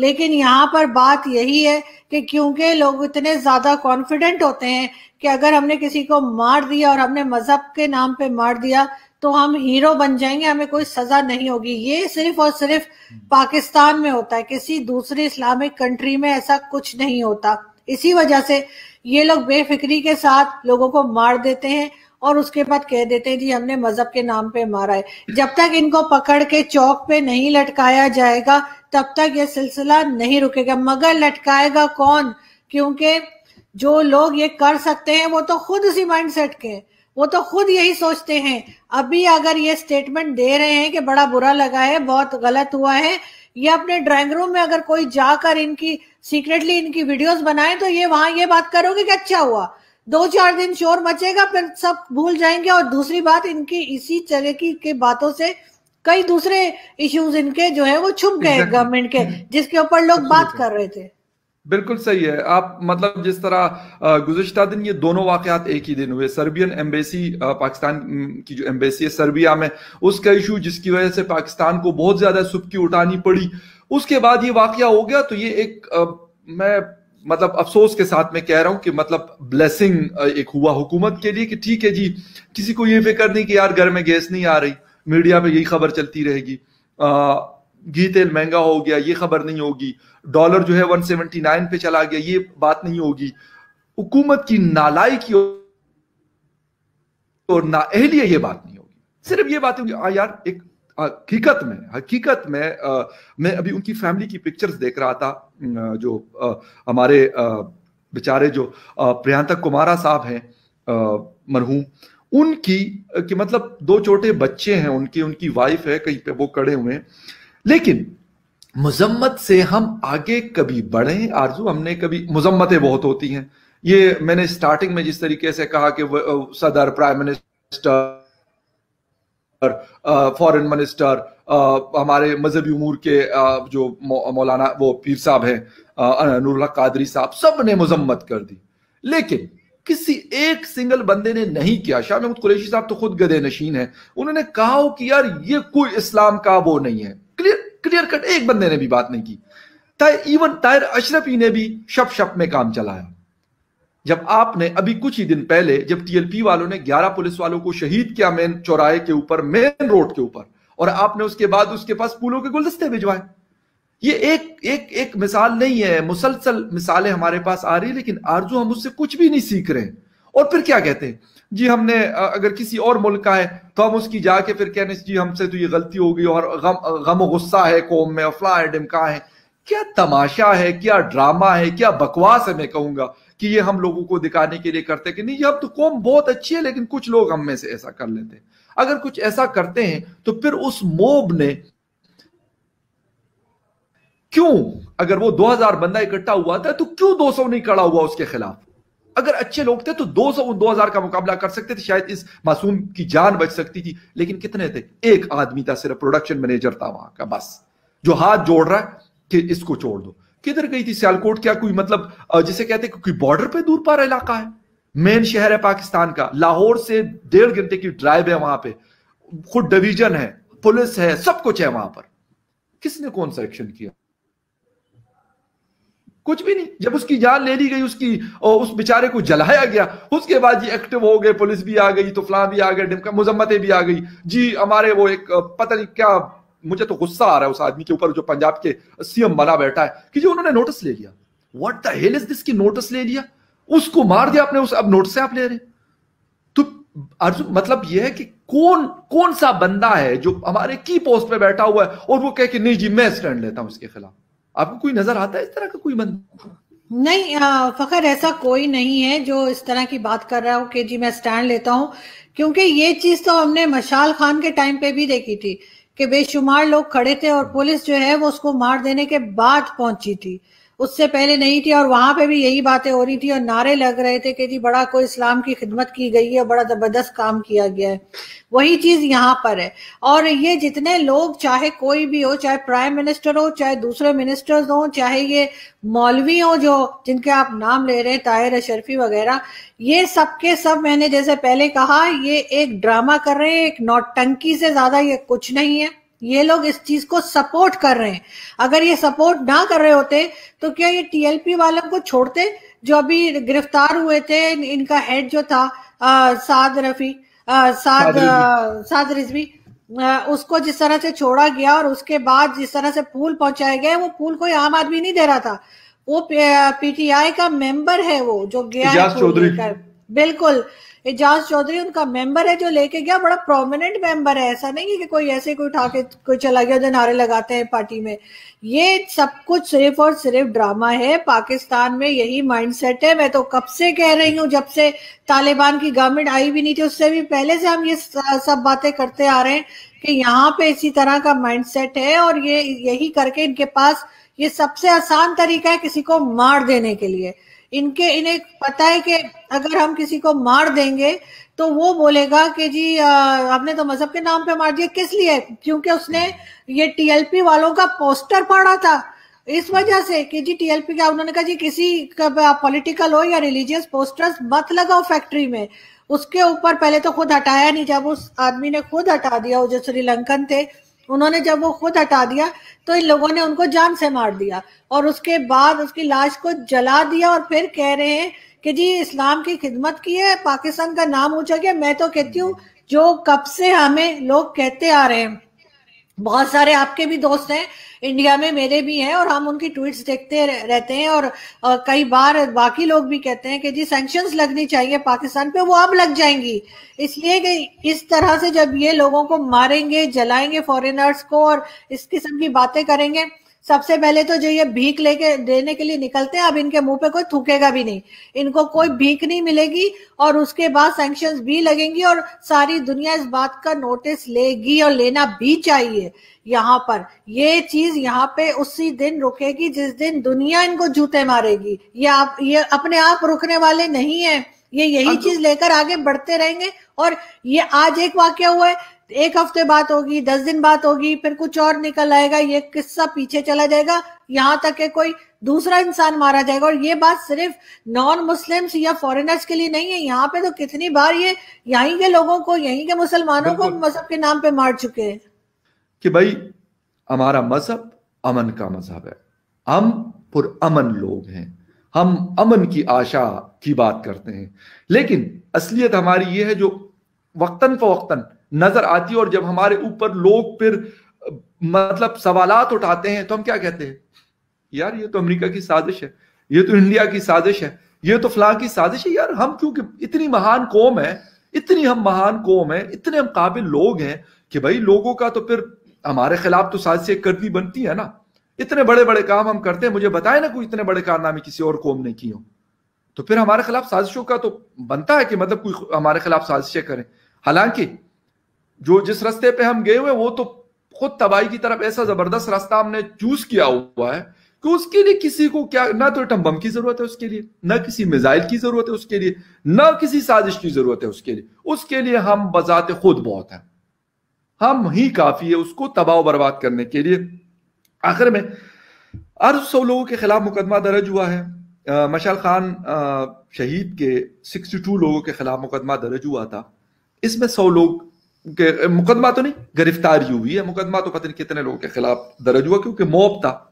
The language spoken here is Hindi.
लेकिन यहाँ पर बात यही है कि क्योंकि लोग इतने ज्यादा कॉन्फिडेंट होते हैं कि अगर हमने किसी को मार दिया और हमने मजहब के नाम पे मार दिया तो हम हीरो बन जाएंगे, हमें कोई सजा नहीं होगी। ये सिर्फ और सिर्फ पाकिस्तान में होता है, किसी दूसरी इस्लामिक कंट्री में ऐसा कुछ नहीं होता। इसी वजह से ये लोग बेफिक्री के साथ लोगों को मार देते हैं और उसके बाद कह देते हैं जी हमने मजहब के नाम पे मारा है। जब तक इनको पकड़ के चौक पे नहीं लटकाया जाएगा तब तक ये सिलसिला नहीं रुकेगा। मगर लटकाएगा कौन, क्योंकि जो लोग ये कर सकते हैं वो तो खुद उसी माइंड सेट के हैं, वो तो खुद यही सोचते हैं। अभी अगर ये स्टेटमेंट दे रहे हैं कि बड़ा बुरा लगा है, बहुत गलत हुआ है, ये अपने ड्राइंग रूम में अगर कोई जाकर इनकी सीक्रेटली इनकी वीडियोस बनाए तो ये वहां ये बात करोगे कि अच्छा हुआ। 2-4 दिन शोर मचेगा, फिर सब भूल जाएंगे। और दूसरी बात, इनकी इसी तरह की बातों से कई दूसरे इश्यूज इनके जो है वो छुप गए गवर्नमेंट के, जिसके ऊपर लोग बात कर रहे थे। बिल्कुल सही है आप, मतलब जिस तरह गुज़िश्ता दिन ये दोनों वाक़यात एक ही दिन हुए। सर्बियन एम्बेसी, पाकिस्तान की जो एम्बेसी है सर्बिया में, उसका इशू जिसकी वजह से पाकिस्तान को बहुत ज़्यादा सुबकी उठानी पड़ी, उसके बाद ये वाक़या हो गया। तो ये एक मैं मतलब अफसोस के साथ मैं कह रहा हूं कि मतलब ब्लेसिंग एक हुआ हुकूमत के लिए कि ठीक है जी, किसी को ये फिक्र नहीं कि यार घर में गैस नहीं आ रही, मीडिया में यही खबर चलती रहेगी, घी तेल महंगा हो गया ये खबर नहीं होगी, डॉलर जो है 179 पे चला गया ये बात नहीं होगी। हुकूमत की नालायकी और नाअहलिया ये बात नहीं होगी, सिर्फ ये बात होगी। यार एक हकीकत में मैं अभी उनकी फैमिली की पिक्चर्स देख रहा था, जो हमारे बेचारे जो प्रियंता कुमारा साहब हैं मरहूम, उनकी कि मतलब 2 छोटे बच्चे हैं, उनकी वाइफ है कहीं पे, वो खड़े हुए हैं। लेकिन मुजम्मत से हम आगे कभी बढ़े आरजू, हमने कभी मुजम्मतें बहुत होती हैं। ये मैंने स्टार्टिंग में जिस तरीके से कहा कि सदर, प्राइम मिनिस्टर, फॉरेन मिनिस्टर, हमारे मजहबी उमूर के जो मौलाना वो पीर साहब हैं नूरुल्लाह कादरी साहब, सब ने मुजम्मत कर दी, लेकिन किसी एक सिंगल बंदे ने नहीं किया। शाह महमूद कुरैशी साहब तो खुद गधे नशीन है, उन्होंने कहा हो कि यार ये कोई इस्लाम का वो नहीं है, क्लियर कट एक बंदे ने भी बात नहीं की। इवन ताहिर अशरफी ने भी शप शप में काम चलाया। जब आपने अभी कुछ ही दिन पहले जब टीएलपी वालों ने 11 पुलिस वालों को शहीद किया मेन चौराहे के ऊपर, मेन रोड के ऊपर, और आपने उसके बाद उसके पास फूलों के गुलदस्ते भिजवाए। ये एक एक एक मिसाल नहीं है, मुसलसल मिसालें हमारे पास आ रही, लेकिन आरजू हम उससे कुछ भी नहीं सीख रहे। और फिर क्या कहते हैं जी, हमने अगर किसी और मुल्क का है तो हम उसकी जाके फिर कहने जी हमसे तो ये गलती हो गई और गम गुस्सा है कौम में, अफला है, डिमका है। क्या तमाशा है, क्या ड्रामा है, क्या बकवास है। मैं कहूंगा कि ये हम लोगों को दिखाने के लिए करते कि नहीं ये हम तो कौम बहुत अच्छी है, लेकिन कुछ लोग हम में से ऐसा कर लेते हैं। अगर कुछ ऐसा करते हैं तो फिर उस मोब ने क्यों, अगर वो 2000 बंदा इकट्ठा हुआ था तो क्यों 200 नहीं खड़ा हुआ उसके खिलाफ। अगर अच्छे लोग थे तो 200 उन 2000 का मुकाबला कर सकते थे, शायद इस मासूम की जान बच सकती थी। लेकिन कितने थे, एक आदमी था सिर्फ, प्रोडक्शन मैनेजर था वहां का, बस जो हाथ जोड़ रहा है कि इसको छोड़ दो। किधर गई थी सियालकोट, क्या कोई मतलब जिसे कहते हैं कोई बॉर्डर पे दूर पारा इलाका है, मेन शहर है पाकिस्तान का, लाहौर से 1.5 घंटे की ड्राइव है, वहां पे खुद डिवीजन है, पुलिस है, सब कुछ है वहां पर। किसने कौन सा एक्शन किया, कुछ भी नहीं। जब उसकी जान ले ली गई, उसकी उस बेचारे को जलाया गया, उसके बाद ये एक्टिव हो गए, पुलिस भी आ गई, तो फलां भी आ गया, डिमका मुजम्मतें भी आ गई जी। हमारे वो एक पता नहीं क्या, मुझे तो गुस्सा आ रहा है उस आदमी के ऊपर जो पंजाब के सीएम बना बैठा है कि जी उन्होंने नोटिस ले लिया। What the hell is this की नोटिस ले लिया, उसको मार दिया आपने, अब नोटिस आप ले रहे। तो अर्जुन मतलब यह है कि कौन सा बंदा है जो हमारे की पोस्ट पे बैठा हुआ है और वो कह के नहीं जी मैं स्टैंड लेता हूं उसके खिलाफ। आपको कोई नजर आता है इस तरह का कोई बंदा? नहीं फखर, ऐसा कोई नहीं है जो इस तरह की बात कर रहा हो कि जी मैं स्टैंड लेता हूं, क्योंकि ये चीज तो हमने मशाल खान के टाइम पे भी देखी थी कि बेशुमार लोग खड़े थे और पुलिस जो है वो उसको मार देने के बाद पहुंची थी, उससे पहले नहीं थी। और वहां पे भी यही बातें हो रही थी और नारे लग रहे थे कि जी बड़ा कोई इस्लाम की खिदमत की गई है, बड़ा जबरदस्त काम किया गया है। वही चीज यहाँ पर है। और ये जितने लोग, चाहे कोई भी हो, चाहे प्राइम मिनिस्टर हो, चाहे दूसरे मिनिस्टर्स हो, चाहे ये मौलवी हो जो जिनके आप नाम ले रहे हैं, ताहिर अशरफी वगैरह, ये सब के सब, मैंने जैसे पहले कहा, ये एक ड्रामा कर रहे हैं, एक नौटंकी से ज्यादा ये कुछ नहीं है। ये लोग इस चीज को सपोर्ट कर रहे हैं। अगर ये सपोर्ट ना कर रहे होते तो क्या ये टीएलपी वालों को छोड़ते जो अभी गिरफ्तार हुए थे? इनका हेड जो था साद रिजवी, उसको जिस तरह से छोड़ा गया और उसके बाद जिस तरह से पूल पहुंचाया गया, वो पूल कोई आम आदमी नहीं दे रहा था, वो पीटीआई का मेंबर है, वो जो गया बिल्कुल एजाज चौधरी उनका मेंबर है जो लेके गया, बड़ा प्रोमिनेंट मेंबर है। ऐसा नहीं है कि कोई ऐसे कोई उठा के कोई चला गया जो नारे लगाते हैं पार्टी में। ये सब कुछ सिर्फ और सिर्फ ड्रामा है। पाकिस्तान में यही माइंडसेट है। मैं तो कब से कह रही हूँ, जब से तालिबान की गवर्नमेंट आई भी नहीं थी उससे भी पहले से हम ये सब बातें करते आ रहे हैं कि यहाँ पे इसी तरह का माइंडसेट है और ये यही करके इनके पास ये सबसे आसान तरीका है किसी को मार देने के लिए। इन्हें पता है कि अगर हम किसी को मार देंगे तो वो बोलेगा कि जी आपने तो मजहब के नाम पे मार दिया। किस लिए? क्योंकि उसने ये टीएलपी वालों का पोस्टर पढ़ा था, इस वजह से कि जी टीएलपी का, उन्होंने कहा जी किसी का पॉलिटिकल हो या रिलीजियस पोस्टर्स मत लगाओ फैक्ट्री में। उसके ऊपर पहले तो खुद हटाया नहीं, जब उस आदमी ने खुद हटा दिया, वो जो श्रीलंकन थे, उन्होंने जब वो खुद हटा दिया तो इन लोगों ने उनको जान से मार दिया और उसके बाद उसकी लाश को जला दिया और फिर कह रहे हैं कि जी इस्लाम की खिदमत की है, पाकिस्तान का नाम ऊंचा किया। मैं तो कहती हूँ जो कब से हमें लोग कहते आ रहे हैं, बहुत सारे आपके भी दोस्त हैं इंडिया में, मेरे भी हैं, और हम उनकी ट्वीट्स देखते रहते हैं और कई बार बाकी लोग भी कहते हैं कि जी सैंक्शंस लगनी चाहिए पाकिस्तान पे, वो अब लग जाएंगी, इसलिए कि इस तरह से जब ये लोगों को मारेंगे, जलाएंगे फॉरेनर्स को और इस किस्म की बातें करेंगे। सबसे पहले तो जो ये भीख लेके देने के लिए निकलते हैं, अब इनके मुंह पे कोई थूकेगा भी नहीं, इनको कोई भीख नहीं मिलेगी और उसके बाद सैंक्शंस भी लगेंगी और सारी दुनिया इस बात का नोटिस लेगी और लेना भी चाहिए। यहाँ पर ये चीज यहाँ पे उसी दिन रुकेगी जिस दिन दुनिया इनको जूते मारेगी। ये अपने आप रुकने वाले नहीं है, ये यही चीज लेकर आगे बढ़ते रहेंगे। और ये आज एक वाकया हुआ है, एक हफ्ते बात होगी, 10 दिन बात होगी, फिर कुछ और निकल आएगा, ये किस्सा पीछे चला जाएगा, यहाँ तक कि कोई दूसरा इंसान मारा जाएगा। और ये बात सिर्फ नॉन मुस्लिम्स या फॉरेनर्स के लिए नहीं है, यहाँ पे तो कितनी बार ये यहीं के लोगों को, यहीं के मुसलमानों को मजहब के नाम पे मार चुके हैं कि भाई हमारा मजहब अमन का मजहब है, हम पुरअमन लोग हैं, हम अमन की आशा की बात करते हैं। लेकिन असलियत हमारी ये है जो वक्तन फवक्तन नजर आती है। और जब हमारे ऊपर लोग फिर मतलब सवालात उठाते हैं तो हम क्या कहते हैं? यार ये तो अमेरिका की साजिश है, ये तो इंडिया की साजिश है, ये तो फलां की साजिश है। यार हम क्योंकि इतनी महान कौम है, इतनी हम महान कौम है, इतने हम काबिल लोग हैं कि भाई लोगों का तो फिर हमारे खिलाफ तो साजिशें करनी बनती है ना। इतने बड़े बड़े काम हम करते हैं, मुझे बताए ना कोई इतने बड़े कारनामे किसी और कौम ने किए हो, तो फिर हमारे खिलाफ साजिशों का तो बनता है कि मतलब कोई हमारे खिलाफ साजिशें करें। हालांकि जो जिस रास्ते पे हम गए हुए वो तो खुद तबाही की तरफ ऐसा जबरदस्त रास्ता हमने चूज किया हुआ है कि उसके लिए किसी को क्या, ना तो एटम बम की जरूरत है उसके लिए, ना किसी मिसाइल की जरूरत है उसके लिए, ना किसी साजिश की जरूरत है उसके लिए। उसके लिए हम बजाते खुद बहुत हैं, हम ही काफी है उसको तबाह बर्बाद करने के लिए। आखिर में 800 लोगों के खिलाफ मुकदमा दर्ज हुआ है। मशाल खान शहीद के 62 लोगों के खिलाफ मुकदमा दर्ज हुआ था, इसमें 100 लोग मुकदमा तो नहीं, गिरफ्तारी हुई है। मुकदमा तो पता नहीं कितने लोगों के खिलाफ दर्ज हुआ क्योंकि मौब था।